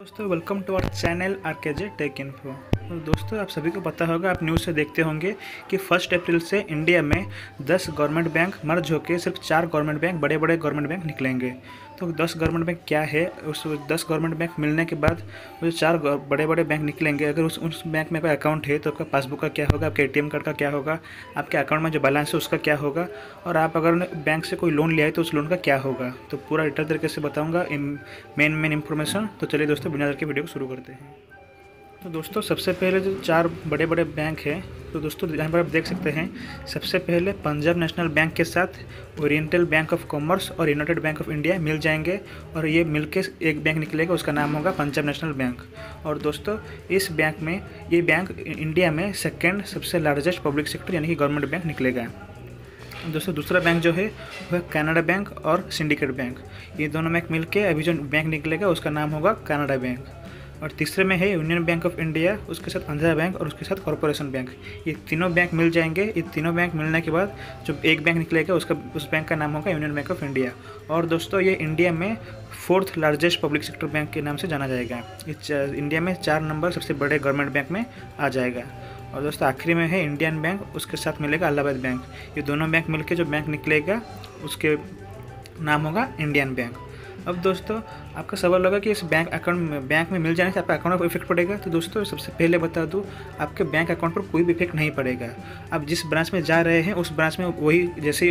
दोस्तों welcome to our channel R K J take info. दोस्तों आप सभी को पता होगा, आप न्यूज़ से देखते होंगे कि 1 अप्रैल से इंडिया में 10 गवर्नमेंट बैंक मर्ज होकर सिर्फ 4 गवर्नमेंट बैंक, बड़े बड़े गवर्नमेंट बैंक निकलेंगे। तो 10 गवर्नमेंट बैंक क्या है, उस 10 गवर्नमेंट बैंक मिलने के बाद वो 4 बड़े बड़े बैंक निकलेंगे। अगर उस बैंक में कोई अकाउंट है तो आपका पासबुक का क्या होगा, आपके ATM कार्ड का क्या होगा, आपके अकाउंट में जो बैलेंस है उसका क्या होगा, और आप अगर बैंक से कोई लोन लिया है तो उस लोन का क्या होगा। तो पूरा डिटेल तरीके से बताऊँगा मेन इन्फॉर्मेशन। तो चलिए दोस्तों बिना देर के वीडियो को शुरू करते हैं। तो दोस्तों सबसे पहले जो 4 बड़े बड़े बैंक हैं, तो दोस्तों यहाँ पर आप देख सकते हैं, सबसे पहले पंजाब नेशनल बैंक के साथ ओरिएंटल बैंक ऑफ कॉमर्स और यूनाइटेड बैंक ऑफ इंडिया मिल जाएंगे और ये मिलके एक बैंक निकलेगा, उसका नाम होगा पंजाब नेशनल बैंक। और दोस्तों इस बैंक में, ये बैंक इंडिया में 2nd सबसे लार्जेस्ट पब्लिक सेक्टर यानी कि गवर्नमेंट बैंक निकलेगा। दोस्तों दूसरा बैंक जो है वह कैनरा बैंक और सिंडिकेट बैंक, ये दोनों बैंक मिलके अभिजन बैंक निकलेगा, उसका नाम होगा कैनरा बैंक। और तीसरे में है यूनियन बैंक ऑफ इंडिया, उसके साथ आंध्रा बैंक और उसके साथ कॉर्पोरेशन बैंक, ये तीनों बैंक मिल जाएंगे। ये तीनों बैंक मिलने के बाद जो एक बैंक निकलेगा उस बैंक का नाम होगा यूनियन बैंक ऑफ इंडिया। और दोस्तों ये इंडिया में 4th largest public sector bank के नाम से जाना जाएगा। इंडिया में 4 नंबर सबसे बड़े गवर्नमेंट बैंक में आ जाएगा। और दोस्तों आखिरी में है इंडियन बैंक, उसके साथ मिलेगा इलाहाबाद बैंक। ये दोनों बैंक मिलकर जो बैंक निकलेगा उसके नाम होगा इंडियन बैंक। अब दोस्तों आपका सवाल होगा कि इस बैंक में मिल जाने से आपका अकाउंट पर इफेक्ट पड़ेगा। तो दोस्तों सबसे पहले बता दूं, आपके बैंक अकाउंट पर कोई भी इफेक्ट नहीं पड़ेगा। आप जिस ब्रांच में जा रहे हैं उस ब्रांच में वही, जैसे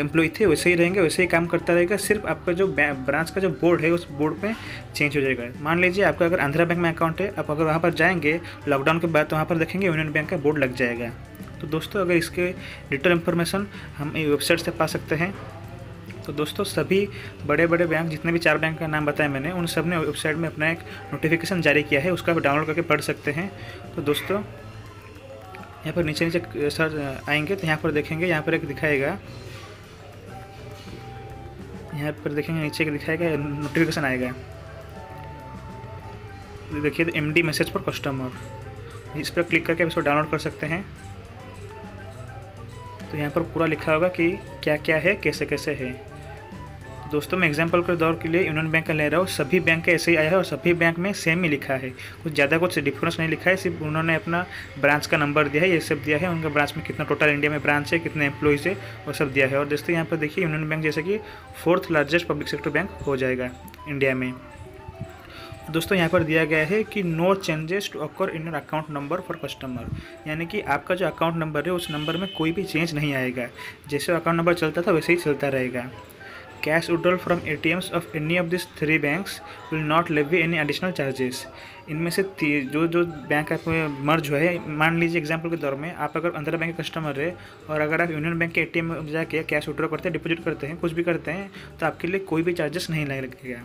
एम्प्लॉई थे वैसे ही रहेंगे, वैसे ही काम करता रहेगा। सिर्फ आपका जो ब्रांच का जो बोर्ड है उस बोर्ड पर चेंज हो जाएगा। मान लीजिए आपका अगर आंध्रा बैंक में अकाउंट है, आप अगर वहाँ पर जाएंगे लॉकडाउन के बाद तो वहाँ पर देखेंगे यूनियन बैंक का बोर्ड लग जाएगा। तो दोस्तों अगर इसके डिटेल इन्फॉर्मेशन हम वेबसाइट से पा सकते हैं। तो दोस्तों सभी बड़े बड़े बैंक, जितने भी 4 बैंक का नाम बताया मैंने, उन सब ने वेबसाइट में अपना एक नोटिफिकेशन जारी किया है, उसका आप डाउनलोड करके पढ़ सकते हैं। तो दोस्तों यहाँ पर नीचे सर्च आएंगे तो यहाँ पर देखेंगे, यहाँ पर एक दिखाएगा, यहाँ पर देखेंगे नीचे एक दिखाएगा नोटिफिकेशन आएगा। देखिए MD मैसेज पर कस्टमर, इस पर क्लिक करके आप इसको डाउनलोड कर सकते हैं। तो यहाँ पर पूरा लिखा होगा कि क्या क्या है, कैसे कैसे है। दोस्तों मैं एग्जांपल के दौर के लिए यूनियन बैंक का ले रहा हूँ, सभी बैंक का ऐसे ही आया है और सभी बैंक में सेम ही लिखा है, कुछ ज़्यादा कुछ डिफरेंस नहीं लिखा है। सिर्फ उन्होंने अपना ब्रांच का नंबर दिया है, ये सब दिया है, उनका ब्रांच में कितना टोटल इंडिया में ब्रांच है, कितने एम्प्लॉइज़ है, वो सब दिया है। और दोस्तों यहाँ पर देखिए यूनियन बैंक जैसे कि 4th largest public sector bank हो जाएगा इंडिया में। दोस्तों यहाँ पर दिया गया है कि no changes to occur in your account number for customer, यानी कि आपका जो अकाउंट नंबर है उस नंबर में कोई भी चेंज नहीं आएगा, जैसे अकाउंट नंबर चलता था वैसे ही चलता रहेगा। Cash withdrawal from ATMs of any of this 3 banks will not levy any additional charges. इनमें से जो बैंक आप मर्ज हुआ है, मान लीजिए एग्जांपल के दौर में आप अगर आंध्रा बैंक के कस्टमर है और अगर आप यूनियन बैंक के ATM में जाके कैश विड्रॉ करते हैं, डिपॉजिट करते हैं, कुछ भी करते हैं, तो आपके लिए कोई भी चार्जेस नहीं लगेगा।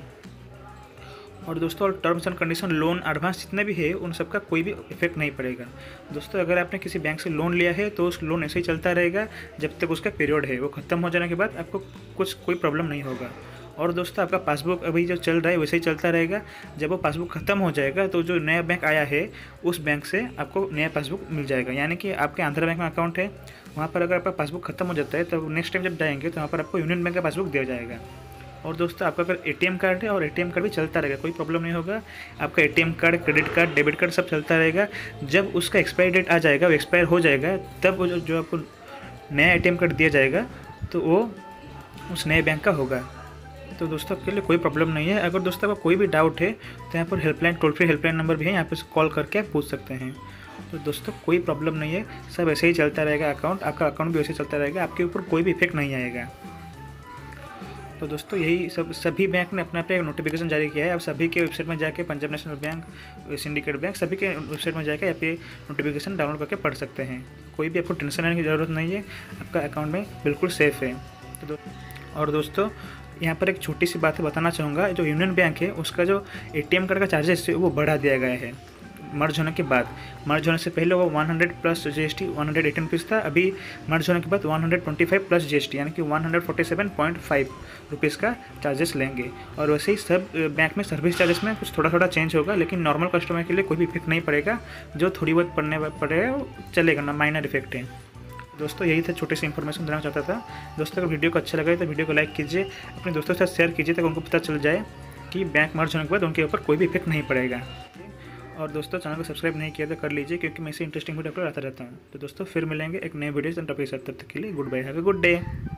और दोस्तों terms and condition, loan, advance जितने भी है उन सब का कोई भी इफेक्ट नहीं पड़ेगा। दोस्तों अगर आपने किसी बैंक से लोन लिया है तो उस लोन ऐसे ही चलता रहेगा जब तक उसका पीरियड है, वो खत्म हो जाने के बाद आपको कोई प्रॉब्लम नहीं होगा। और दोस्तों आपका पासबुक अभी जो चल रहा है वैसे ही चलता रहेगा, जब वो पासबुक ख़त्म हो जाएगा तो जो नया बैंक आया है उस बैंक से आपको नया पासबुक मिल जाएगा। यानी कि आपके आंध्रा बैंक में अकाउंट है, वहाँ पर अगर आपका पासबुक खत्म हो जाता है तो नेक्स्ट टाइम जब जाएंगे तो वहाँ पर आपको यूनियन बैंक का पासबुक दिया जाएगा। और दोस्तों आपका अगर ATM कार्ड है और ATM कार्ड भी चलता रहेगा, कोई प्रॉब्लम नहीं होगा। आपका ATM card, credit card, debit card सब चलता रहेगा। जब उसका एक्सपायरी डेट आ जाएगा, वो एक्सपायर हो जाएगा, तब वो जो आपको नया ATM कार्ड दिया जाएगा तो वो उस नए बैंक का होगा। तो दोस्तों आपके लिए कोई प्रॉब्लम नहीं है। अगर दोस्तों आपका कोई भी डाउट है तो यहाँ पर helpline, toll free helpline number भी है, यहाँ पर कॉल करके आप पूछ सकते हैं। तो दोस्तों कोई प्रॉब्लम नहीं है, सब ऐसे ही चलता रहेगा, अकाउंट आपका अकाउंट भी वैसे चलता रहेगा, आपके ऊपर कोई भी इफेक्ट नहीं आएगा। तो दोस्तों यही सभी बैंक ने अपना अपना एक नोटिफिकेशन जारी किया है। आप सभी के वेबसाइट में जाके, Punjab national bank, syndicate bank, सभी के वेबसाइट में जाके आप ये नोटिफिकेशन डाउनलोड करके पढ़ सकते हैं। कोई भी आपको टेंशन लेने की ज़रूरत नहीं है, आपका अकाउंट में बिल्कुल सेफ़ है। और दोस्तों यहाँ पर एक छोटी सी बात बताना चाहूँगा, जो यूनियन बैंक है उसका जो ATM कार्ड का चार्जेस है वो बढ़ा दिया गया है मर्ज होने के बाद। मर्ज होने से पहले वो 100 प्लस GST 118 रुपीज़ था, अभी मर्ज होने के बाद 125 प्लस GST यानी कि 147.5 रुपीज़ का चार्जेस लेंगे। और वैसे ही सब बैंक में सर्विस चार्जेस में कुछ थोड़ा थोड़ा चेंज होगा, लेकिन नॉर्मल कस्टमर के लिए कोई भी इफेक्ट नहीं पड़ेगा। जो थोड़ी बहुत पड़ेगा वो चलेगा ना, माइनर इफेक्ट है। दोस्तों यही था, छोटे से इन्फॉर्मेशन देना चाहता था। दोस्तों अगर वीडियो को अच्छा लगे तो वीडियो को लाइक कीजिए, अपने दोस्तों के साथ शेयर कीजिए ताकि उनको पता चल जाए। कि बैंक मर्ज होने के बाद उनके ऊपर कोई भी इफेक्ट नहीं पड़ेगा। और दोस्तों चैनल को सब्सक्राइब नहीं किया तो कर लीजिए, क्योंकि मैं इसे इंटरेस्टिंग वीडियो अपलोड करता रहता हूँ। तो दोस्तों फिर मिलेंगे एक नए वीडियो से, तब तक के लिए goodbye, have a good day.